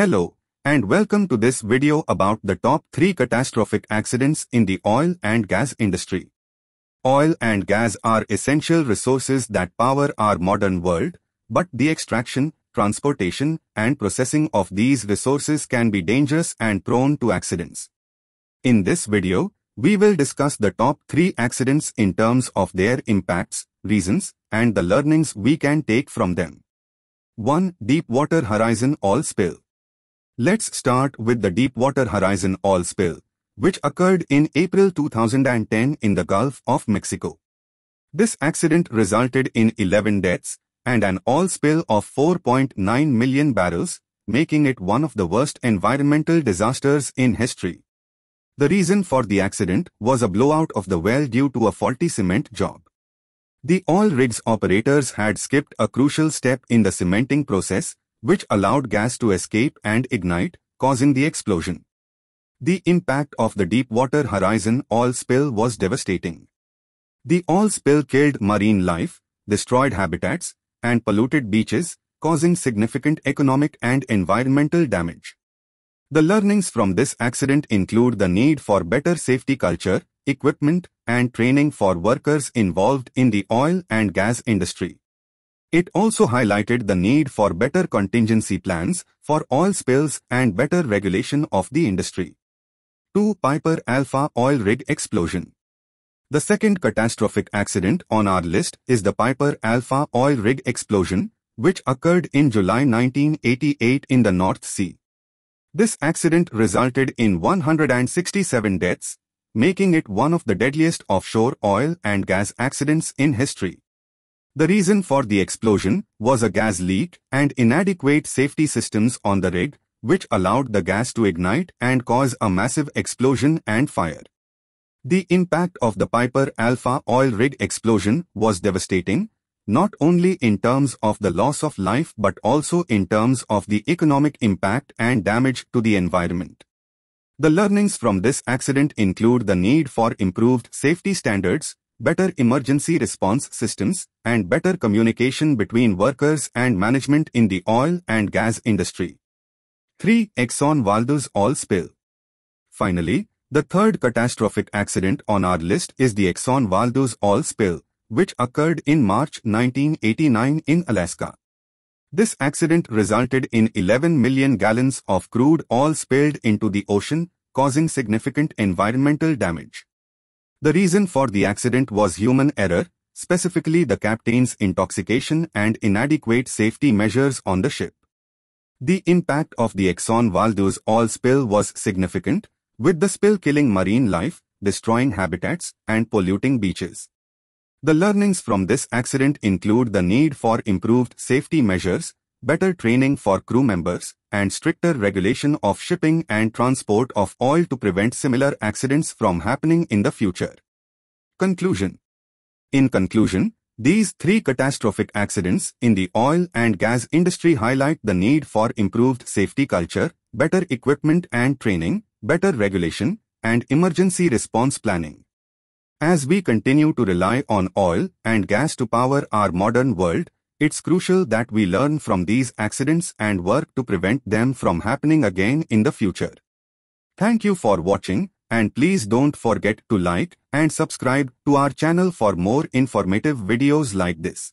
Hello, and welcome to this video about the top 3 catastrophic accidents in the oil and gas industry. Oil and gas are essential resources that power our modern world, but the extraction, transportation, and processing of these resources can be dangerous and prone to accidents. In this video, we will discuss the top 3 accidents in terms of their impacts, reasons, and the learnings we can take from them. 1. Deepwater Horizon oil spill. Let's start with the Deepwater Horizon oil spill, which occurred in April 2010 in the Gulf of Mexico. This accident resulted in 11 deaths and an oil spill of 4.9 million barrels, making it one of the worst environmental disasters in history. The reason for the accident was a blowout of the well due to a faulty cement job. The oil rigs operators had skipped a crucial step in the cementing process, which allowed gas to escape and ignite, causing the explosion. The impact of the Deepwater Horizon oil spill was devastating. The oil spill killed marine life, destroyed habitats, and polluted beaches, causing significant economic and environmental damage. The learnings from this accident include the need for better safety culture, equipment, and training for workers involved in the oil and gas industry. It also highlighted the need for better contingency plans for oil spills and better regulation of the industry. 2. Piper Alpha oil rig explosion. The second catastrophic accident on our list is the Piper Alpha oil rig explosion, which occurred in July 1988 in the North Sea. This accident resulted in 167 deaths, making it one of the deadliest offshore oil and gas accidents in history. The reason for the explosion was a gas leak and inadequate safety systems on the rig, which allowed the gas to ignite and cause a massive explosion and fire. The impact of the Piper Alpha oil rig explosion was devastating, not only in terms of the loss of life but also in terms of the economic impact and damage to the environment. The learnings from this accident include the need for improved safety standards, better emergency response systems, and better communication between workers and management in the oil and gas industry. 3. Exxon Valdez oil spill. Finally, the third catastrophic accident on our list is the Exxon Valdez oil spill, which occurred in March 1989 in Alaska. This accident resulted in 11 million gallons of crude oil spilled into the ocean, causing significant environmental damage. The reason for the accident was human error, specifically the captain's intoxication and inadequate safety measures on the ship. The impact of the Exxon Valdez oil spill was significant, with the spill killing marine life, destroying habitats, and polluting beaches. The learnings from this accident include the need for improved safety measures, better training for crew members, and stricter regulation of shipping and transport of oil to prevent similar accidents from happening in the future. Conclusion. In conclusion, these 3 catastrophic accidents in the oil and gas industry highlight the need for improved safety culture, better equipment and training, better regulation, and emergency response planning. As we continue to rely on oil and gas to power our modern world, it's crucial that we learn from these accidents and work to prevent them from happening again in the future. Thank you for watching, and please don't forget to like and subscribe to our channel for more informative videos like this.